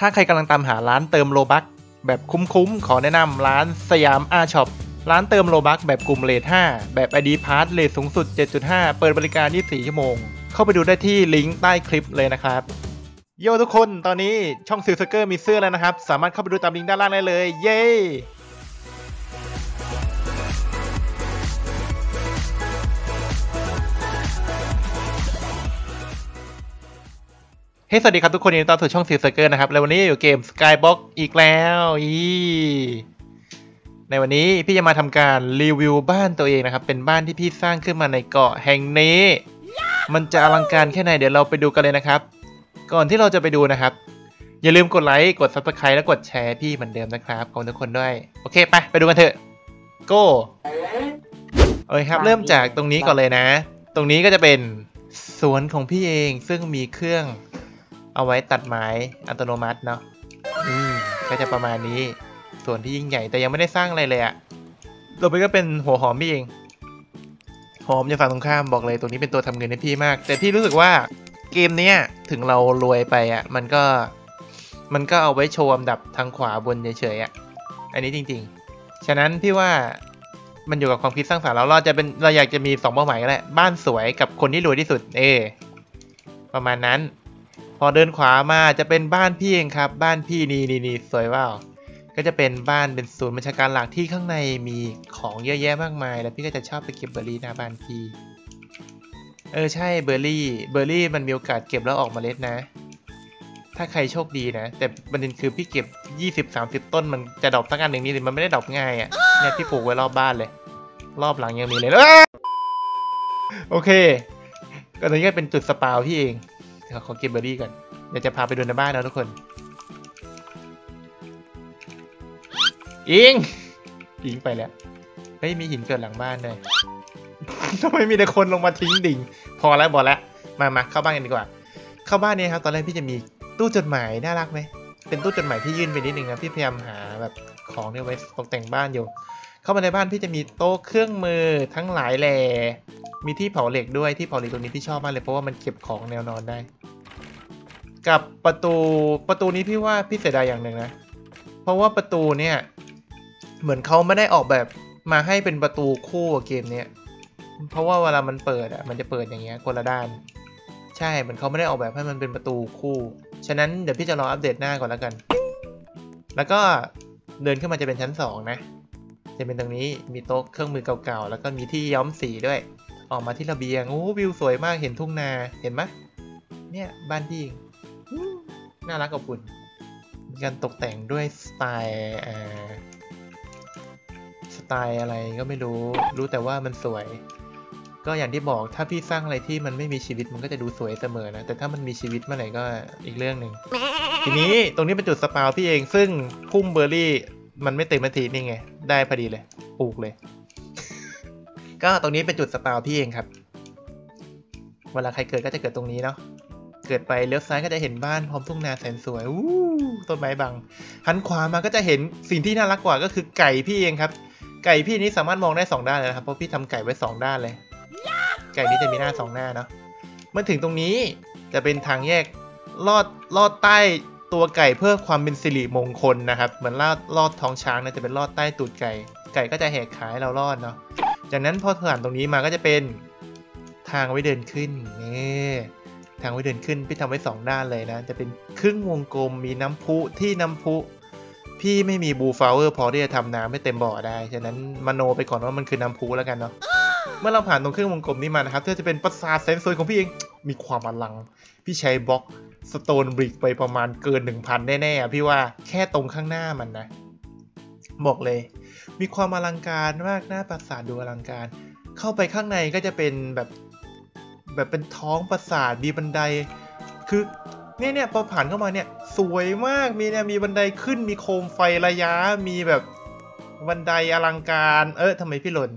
ถ้าใครกำลังตามหาร้านเติมโลบัคแบบคุ้มๆขอแนะนำร้านสยามอาช็อปร้านเติมโลบัคแบบกลุ่มเรท 5แบบ ID Pass เรทสูงสุด 7.5 เปิดบริการ 24 ชั่วโมงเข้าไปดูได้ที่ลิงก์ใต้คลิปเลยนะครับโยทุกคนตอนนี้ช่อง Silserker มีเสื้อแล้วนะครับสามารถเข้าไปดูตามลิงก์ด้านล่างได้เลยเย้สวัสดีครับทุกคนยินดีต้อนรับสู่ช่อง Silserker นะครับและวันนี้อยู่เกม Sky Block อีกแล้วในวันนี้พี่จะมาทำการรีวิวบ้านตัวเองนะครับเป็นบ้านที่พี่สร้างขึ้นมาในเกาะแห่งนี้มันจะอลังการแค่ไหนเดี๋ยวเราไปดูกันเลยนะครับก่อนที่เราจะไปดูนะครับอย่าลืมกดไลค์กด Subscribe และกดแชร์พี่เหมือนเดิมนะครับขอบคุณทุกคนด้วยโอเคไปดูกันเถอะ Go เอ้ยครับเริ่มจากตรงนี้ก่อนเลยนะตรงนี้ก็จะเป็นสวนของพี่เองซึ่งมีเครื่องเอาไว้ตัดไม้อัตโนมัติเนาะก็จะประมาณนี้ส่วนที่ยิ่งใหญ่แต่ยังไม่ได้สร้างอะไรเลยอะต่อไปก็เป็นหัวหอมพี่เองหอมจะฝั่งตรงข้ามบอกเลยตัวนี้เป็นตัวทำเงินให้พี่มากแต่พี่รู้สึกว่าเกมเนี้ยถึงเรารวยไปอะมันก็เอาไว้โชว์อันดับทางขวาบนเฉยๆอะอันนี้จริงๆฉะนั้นพี่ว่ามันอยู่กับความคิดสร้างสรรค์แล้วเราอยากจะมี2เป้าหมายแหละบ้านสวยกับคนที่รวยที่สุดประมาณนั้นพอเดินขวามาจะเป็นบ้านพี่เองครับบ้านพี่นี่สวยว่าก็จะเป็นบ้านเป็นศูนย์ราชการหลักที่ข้างในมีของเยอะแยะมากมายแล้วพี่ก็จะชอบไปเก็บเบอร์รี่หน้าบ้านพี่ใช่เบอร์รี่มันมีโอกาสเก็บแล้วออกเมล็ดนะถ้าใครโชคดีนะแต่ประเด็นคือพี่เก็บ 20-30 ต้นมันจะดอกตั้งอันหนึ่งนี่มันไม่ได้ดอกง่ายอ่ะเนี่ยพี่ปลูกไว้รอบบ้านเลยรอบหลังยังมีเลยโอเคก็ตรงนี้ก็เป็นจุดสปาวพี่เองขอเก็บเบอร์รี่ก่อนเดี๋ยวจะพาไปดูในบ้านนะทุกคนอิงไปแล้วเฮ้ยมีหินเกิดหลังบ้านเลยทำไมมีแต่คนลงมาทิ้งดิ่งพอแล้วบอกแล้วมาเข้าบ้านกันดีกว่าเข้าบ้านนี้ครับตอนแรกพี่จะมีตู้จดหมายน่ารักไหมเป็นตู้จดหมายที่ยื่นไปนิดนึงนะพี่พยายามหาแบบของเนี่ยไว้ตกแต่งบ้านอยู่เข้ามาในบ้านพี่จะมีโต๊ะเครื่องมือทั้งหลายแหล่มีที่เผาเหล็กด้วยที่เผาเหล็กตรงนี้พี่ชอบมากเลยเพราะว่ามันเก็บของแนวนอนได้กับประตูนี้พี่ว่าพี่เสียดายอย่างหนึ่งนะเพราะว่าประตูเนี่ยเหมือนเขาไม่ได้ออกแบบมาให้เป็นประตูคู่กับเกมเนี้ยเพราะว่าเวลามันเปิดมันจะเปิดอย่างเงี้ยคนละด้านใช่เหมือนเขาไม่ได้ออกแบบให้มันเป็นประตูคู่ฉะนั้นเดี๋ยวพี่จะรออัปเดตหน้าก่อนแล้วกันแล้วก็เดินขึ้นมาจะเป็นชั้น2นะจะเป็นตรงนี้มีโต๊ะเครื่องมือเก่าๆแล้วก็มีที่ย้อมสีด้วยออกมาที่ระเบียงโอ้วิวสวยมากเห็นทุ่งนาเห็นไหมเนี่ยบ้านพี่น่ารักอบอุ่นมีการตกแต่งด้วยสไตล์อะไรก็ไม่รู้แต่ว่ามันสวยก็อย่างที่บอกถ้าพี่สร้างอะไรที่มันไม่มีชีวิตมันก็จะดูสวยเสมอนะแต่ถ้ามันมีชีวิตเมื่อไหร่ก็อีกเรื่องหนึ่งทีนี้ตรงนี้เป็นจุดสปาวพี่เองซึ่งพุ่มเบอร์รี่มันไม่เต็มมาทีนี่ไงได้พอดีเลยปลูกเลยก็ตรงนี้เป็นจุดสปาวพี่เองครับเวลาใครเกิดก็จะเกิดตรงนี้เนาะเกิดไปเลี้ยวซ้ายก็จะเห็นบ้านพร้อมทุ่งนาแสนสวยต้นไม้บังหันขวามาก็จะเห็นสิ่งที่น่ารักกว่าก็คือไก่พี่เองครับไก่พี่นี้สามารถมองได้2ด้านเลยนะครับเพราะพี่ทำไก่ไว้2ด้านเลยไก่นี้จะมีหน้า2หน้าเนาะเมื่อถึงตรงนี้จะเป็นทางแยกลอดใต้ตัวไก่เพื่อความเป็นสิริมงคลนะครับเหมือนลอดท้องช้างนะจะเป็นลอดใต้ตูดไก่ไก่ก็จะแหกขาให้เราลอดเนาะจากนั้นพอผ่านตรงนี้มาก็จะเป็นทางไว้เดินขึ้นนี่ทางไว้เดินขึ้นพี่ทำไว้2ด้านเลยนะจะเป็นครึ่งวงกลมมีน้ำพุที่น้ำพุพี่ไม่มีบูฟาวเวอร์พอที่จะทำน้ำให้เต็มบ่อได้ฉะนั้นมโนไปก่อนว่ามันคือน้ำพุแล้วกันเนาะเมื่อเราผ่านตรงครึ่งวงกลมนี้มานะครับก็จะเป็นปราสาทแสนสวยของพี่เองมีความอลังพี่ใช้บล็อกสโตนบริกไปประมาณเกิน 1,000 แน่ๆพี่ว่าแค่ตรงข้างหน้ามันนะบอกเลยมีความอลังการมากหน้าปราสาทดูอลังการเข้าไปข้างในก็จะเป็นแบบเป็นท้องปราสาทมีบันไดคือเนี่ยพอผ่านเข้ามาเนี่ยสวยมากมีมีบันไดขึ้นมีโคมไฟระยะมีแบบบันไดอลังการทำไมพี่หล่น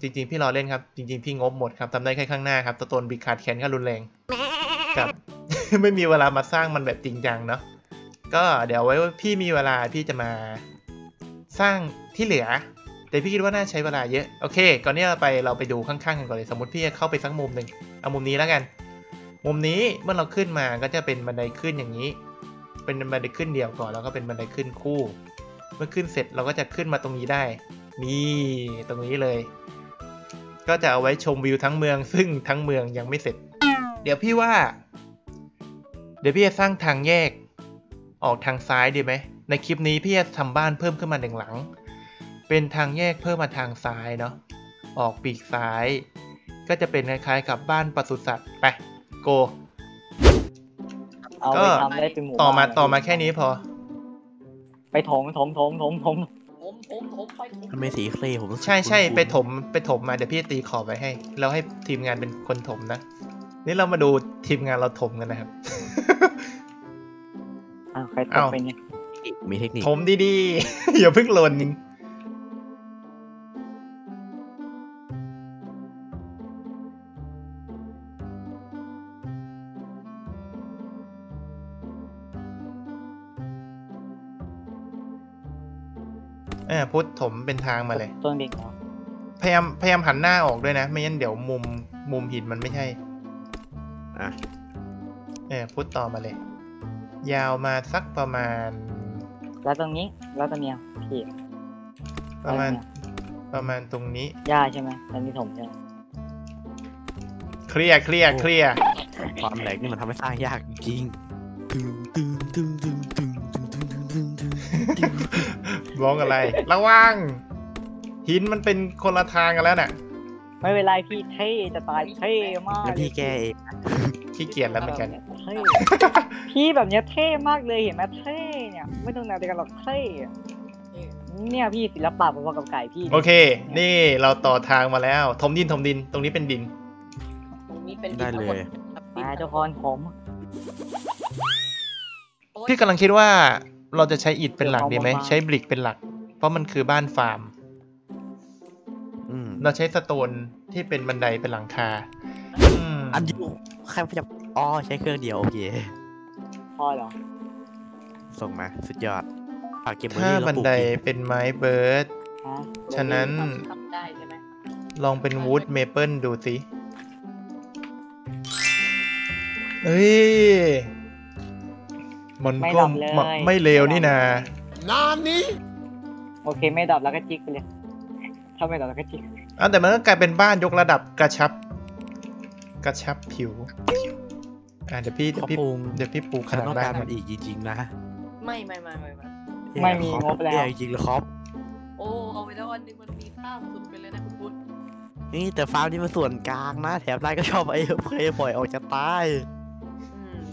จริงๆพี่รอเล่นครับจริงๆพี่งบหมดครับทำได้แค่ข้างหน้าครับตัวตนบิดขาดแขนก็รุนแรงกับ ไม่มีเวลามาสร้างมันแบบจริงจังเนาะก็เดี๋ยวไว้พี่มีเวลาพี่จะมาสร้างที่เหลือแต่พี่คิดว่าน่าใช้เวลาเยอะโอเคก่อนที่เราไปดูข้างๆกันก่อนเลยสมมติพี่เข้าไปสักมุมหนึ่งเอามุมนี้แล้วกันมุมนี้เมื่อเราขึ้นมาก็จะเป็นบันไดขึ้นอย่างนี้ เป็นบันไดขึ้นเดียวก่อนแล้วก็เป็นบันไดขึ้นคู่เมื่อขึ้นเสร็จเราก็จะขึ้นมาตรงนี้ได้นี่ตรงนี้เลยก็จะเอาไว้ชมวิวทั้งเมืองซึ่งทั้งเมืองยังไม่เสร็จเดี๋ยวพี่จะสร้างทางแยกออกทางซ้ายดีไหมในคลิปนี้พี่จะทำบ้านเพิ่มขึ้นมาหนึ่งหลังเป็นทางแยกเพิ่มมาทางซ้ายเนาะออกปีกซ้ายก็จะเป็นคล้ายๆกับบ้านปศุสัตว์ไปโกก็ต่อมาแค่นี้พอไปถมไปถมทำไมสีเคลผมใช่ไปถมมาเดี๋ยวพี่ตีขอบไว้ให้แล้วให้ทีมงานเป็นคนถมนะนี่เรามาดูทีมงานเราถมกันนะครับใครถมไปเนี่ยมีเทคนิคถมดีๆอย่าเพิ่งหล่นพุทธถมเป็นทางมาเลยต้นบิ๊กพยายามหันหน้าออกด้วยนะไม่งั้นเดี๋ยวมุมหินมันไม่ใช่พุทธต่อมาเลยยาวมาสักประมาณแล้วตรงนี้แล้วตรงนี้พี่ประมาณตรงนี้ยากใช่ไหมมันมีถมใช่ไหมเคลียร์ความแหลกนี่มันทำให้สร้างยากจริงร้องอะไรระวังหินมันเป็นคนละทางกันแล้วน่ะไม่เป็นไรพี่เท่จะตายเท่มากพี่แกขี้เกียจแล้วเหมือนกันพี่แบบเนี้ยเท่มากเลยเห็นไหมเท่เนี่ยไม่ต้องแนวเดียวกันหรอกเท่เนี่ยพี่ศิลปะพอๆกับไก่พี่โอเคนี่เราต่อทางมาแล้วถมดินตรงนี้เป็นดินได้เลยมาเจ้าพรผมพี่กำลังคิดว่าเราจะใช้อิฐเป็นหลักดีไหมใช้บริกเป็นหลักเพราะมันคือบ้านฟาร์มเราใช้สโตนที่เป็นบันไดเป็นหลังคาอันเดียวใครจะอ๋อใช้เครื่องเดียวโอเคพอเหรอส่งมาสุดยอดฝากเก็บไว้ถ้าบันไดเป็นไม้เบิร์ดฉะนั้นลองเป็นวูดเมเปิลดูสิเฮ้ยมันก็ไม่เลวนี่นะน้ำนี้โอเคไม่ดับแล้วก็จิกไปเลยถ้าไม่ดับแล้วก็จิกอ้าวแต่มันก็กลายเป็นบ้านยกระดับกระชับผิวเดี๋ยวพี่ปูขนาดบ้านมันอีกจริงๆนะไม่มีงบแล้วจริงๆหรอครับโอ้เอาไปแล้ววันนึงมันมีค่าสุดไปเลยนะคุณพุทธนี่แต่ฟาร์มที่มันส่วนกลางนะแถบใต้ก็ชอบไอ้เคยปล่อยออกจากใต้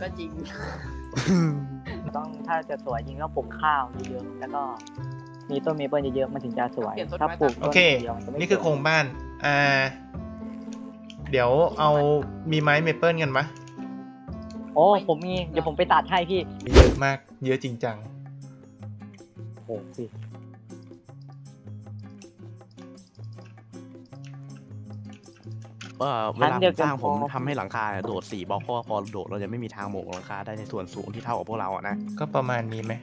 ก็จริงต้องถ้าจะสวยจริงก็ปลูกข้าวเยอะๆแล้วก็มีต้นเมเปิลเยอะๆมันถึงจะสวยถ้าปลูกโอเคนี่คือโครงบ้านเดี๋ยวเอามีไม้เมเปิลกันไหมโอ้ผมมีเดี๋ยวผมไปตัดให้พี่เยอะมากเยอะจริงจังโอ้พี่เวลาผมสร้างผมทำให้หลังคาโดด4บล็อกพอโดดเราจะไม่มีทางโหมกหลังคาได้ในส่วนสูงที่เท่ากับพวกเราอ่ะนะก็ประมาณนี้ไหม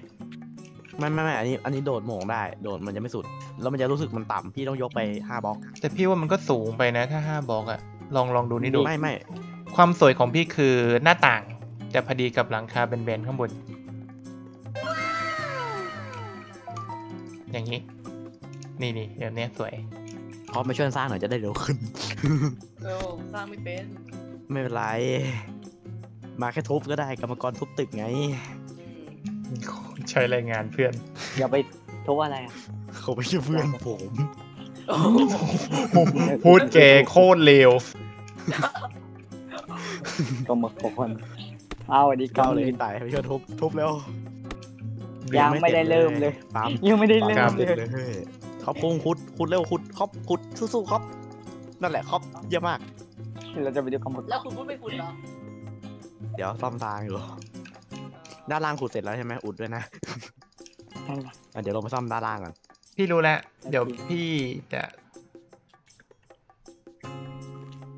ไม่อันนี้โดดโหมกได้โดดมันจะไม่สุดแล้วมันจะรู้สึกมันต่ำพี่ต้องยกไป5บล็อกแต่พี่ว่ามันก็สูงไปนะถ้า5บล็อกอ่ะลองดูนี่ดูไม่ความสวยของพี่คือหน้าต่างจะพอดีกับหลังคาแบนๆข้างบนอย่างนี้นี่แบบนี้สวยพอมาช่วยสร้างหน่อยจะได้เร็วขึ้นสร้างไม่เป็นไม่เป็นไรมาแค่ทุบก็ได้กรรมกรทุบตึกไงใช้แรงงานเพื่อนอย่าไปทุบอะไรอ่ะเขาไม่ใช่เพื่อนผมพูดแกโคตรเร็วก็มาคนเอาดีเก่าเลยตายไปช่วยทุบแล้วยังไม่ได้เริ่มเลยยังไม่ได้เริ่มเลยครับคุดเร็วคุดสู้ๆครับนั่นแหละครับเยอะมากเราจะไปดูคำพูดแล้วคุณพูดไม่คุดเหรอเดี๋ยวซ่อมทางอยู่ด้านล่างขุดเสร็จแล้วใช่ไหมอุดด้วยนะเดี๋ยวเราไปซ่อมด้านล่างก่อนพี่รู้แล้วเดี๋ยวพี่จะ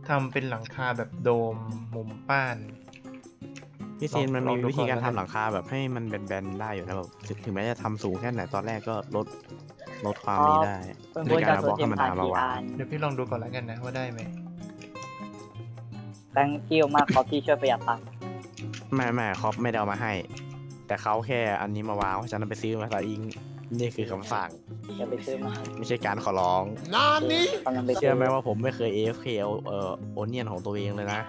ทำเป็นหลังคาแบบโดมมุมป้านพี่ซีนมันมีวิธีการทำหลังคาแบบให้มันแบนๆได้อยู่นะแบบถึงแม้จะทำสูงแค่ไหนตอนแรกก็ลดความนี้ได้ด้วยการบอกให้มันทำมาวางเดี๋ยวพี่ลองดูก่อนแล้วกันนะว่าได้ไหมแตงกิ้วมากขอพี่ช่วยประหยัดตังค์ไม่ขอไม่ได้เอามาให้ แต่เขาแค่อันนี้มาวางเพราะฉันไปซื้อมาซะอิงนี่คือคำสั่งจะไปซื้อมาไม่ใช่การขอร้องนานนี้เชื่อไหมว่าผมไม่เคย AFK โอเนียนของตัวเองเลยนะ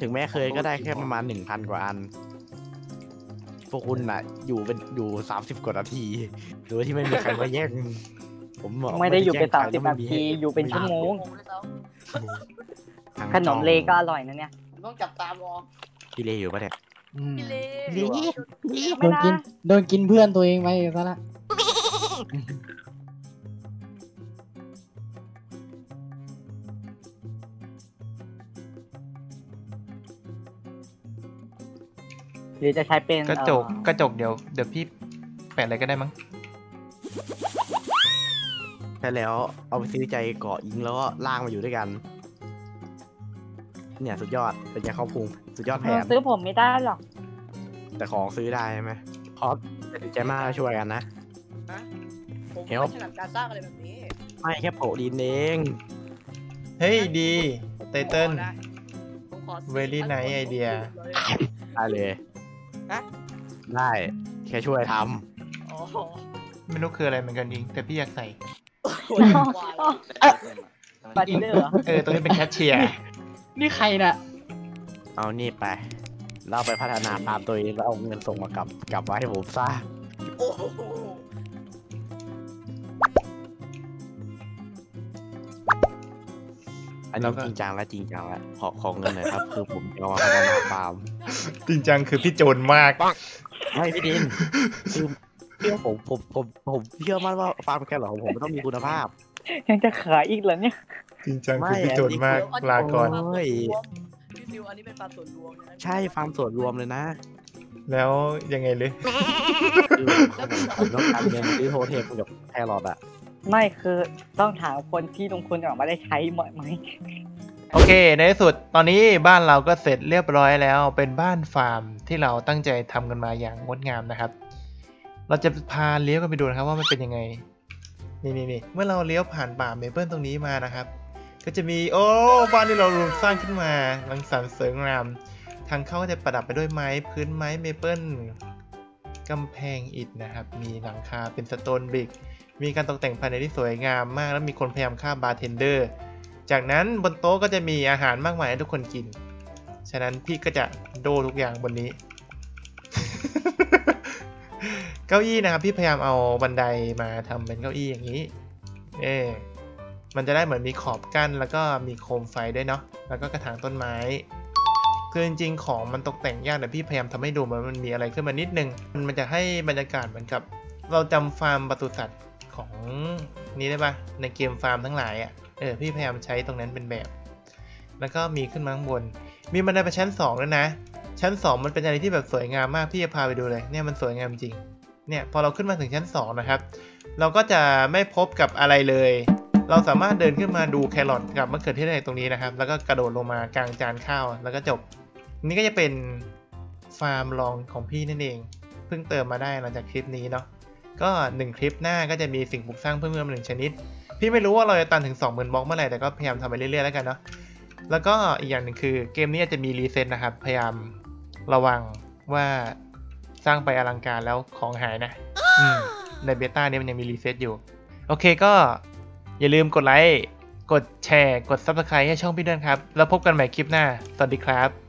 ถึงแม้เคยก็ได้แค่ประมาณ 1,000 กว่าอันพวกคุณน่ะอยู่30กว่านาทีโดยที่ไม่มีใครมาแย่งผมไม่ได้อยู่เป็น30นาทีอยู่เป็นชั่วโมงขนมเลก็อร่อยนะเนี่ยต้องจับตามองพี่เลอยู่ปะเนี่ยโดนกินเพื่อนตัวเองไปซะละหรือจะใช้เป็นกระจกเดี๋ยวพี่แปะอะไรก็ได้มั้งใช่แล้วเอาไปซื้อใจเกาะอิงแล้วก็ล่างมาอยู่ด้วยกันเนี่ยสุดยอดเป็นยาเข้าพุงสุดยอดแผนซื้อผมไม่ได้หรอกแต่ของซื้อได้ไหมขอใจมากช่วยกันนะผมไม่ถนัดการสร้างอะไรแบบนี้ไม่แค่โผล่ดินเองเฮ้ยดีไตเติ้ลเวลี่ไนท์ไอเดียได้เลยได้แค่ช่วยทำไม่รู้คืออะไรเหมือนกันจริงแต่พี่อยากใส่ปาร์ตี้เนอร์เหรอตรงนี้เป็นแคชเชียร์นี่ใครน่ะเอานี่ไปเราไปพัฒนาตามตัวเองแล้วเอาเงินส่งมากลับมาให้ผมซะอันนี้จริงจังแล้วจริงจังแล้วของเงินหน่อยครับคือผมจะมาพัฒนาฟาร์มจริงจังคือพี่โจรมากไม่พี่ดินคือเชื่อผมเชื่อมั่นว่าฟาร์มแค่หรอของผมมันต้องมีคุณภาพยังจะขายอีกเหรอเนี่ยจริงจังคือพี่โจรมากลาก่อนอันนี้เป็นฟาร์มส่วนรวมนะใช่ฟาร์มส่วนรวมเลยนะแล้วยังไงเลยผมต้องทำเงินซื้อโฮเทลกับแครอทอ่ะไม่คือต้องถามคนที่ลงทุนออกมาได้ใช้หมดไหมโอเคในที่สุดตอนนี้บ้านเราก็เสร็จเรียบร้อยแล้วเป็นบ้านฟาร์มที่เราตั้งใจทำกันมาอย่างงดงามนะครับเราจะพาเลี้ยวกันไปดูนะครับว่ามันเป็นยังไงนี่เมื่อเราเลี้ยวผ่านป่าเมเปิลตรงนี้มานะครับก็จะมีโอ้บ้านที่เราสร้างขึ้นมาลังสรรค์สวยงามทางเข้าจะประดับไปด้วยไม้พื้นไม้เมเปิลกำแพงอิฐนะครับมีหลังคาเป็นสโตนบริกมีการตกแต่งภายในที่สวยงามมากและมีคนพยายามฆ่าบาร์เทนเดอร์จากนั้นบนโต๊ะก็จะมีอาหารมากมายให้ทุกคนกินฉะนั้นพี่ก็จะโดทุกอย่างบนนี้ เก้าอี้นะครับพี่พยายามเอาบันไดมาทำเป็นเก้าอี้อย่างนี้มันจะได้เหมือนมีขอบกั้นแล้วก็มีโคมไฟด้วยเนาะแล้วก็กระถางต้นไม้คือจริงๆของมันตกแต่งยากแต่พี่พยายามทำให้ดูมันมีอะไรขึ้นมานิดนึงมันจะให้บรรยากาศเหมือนกับเราจำฟาร์มปศุสัตว์ของนี้ได้ปะในเกมฟาร์มทั้งหลายอ่ะพี่พยายามใช้ตรงนั้นเป็นแบบแล้วก็มีขึ้นมาข้างบนมีบันไดไปชั้น2แล้วนะชั้น2มันเป็นอะไรที่แบบสวยงามมากพี่จะพาไปดูเลยเนี่ยมันสวยงามจริงเนี่ยพอเราขึ้นมาถึงชั้น2นะครับเราก็จะไม่พบกับอะไรเลยเราสามารถเดินขึ้นมาดูแครอทกับมะเขือเทศในตรงนี้นะครับแล้วก็กระโดดลงมากลางจานข้าวแล้วก็จบนี่ก็จะเป็นฟาร์มลองของพี่นั่นเองเพิ่งเติมมาได้หลังจากคลิปนี้เนาะก็1คลิปหน้าก็จะมีสิ่งปลูกสร้างเพิ่มเติม1ชนิดพี่ไม่รู้ว่าเราจะตันถึง 20,000 บล็อกเมื่อไหร่แต่ก็พยายามทำไปเรื่อยๆแล้วกันเนาะแล้วก็อีกอย่างหนึ่งคือเกมนี้จะมีรีเซ็ตนะครับพยายามระวังว่าสร้างไปอลังการแล้วของหายนะในเบต้านี้มันยังมีรีเซ็ตอยู่โอเคก็อย่าลืมกดไลค์กดแชร์กด Subscribe ให้ช่องพี่เดินครับแล้วพบกันใหม่คลิปหน้าสวัสดีครับ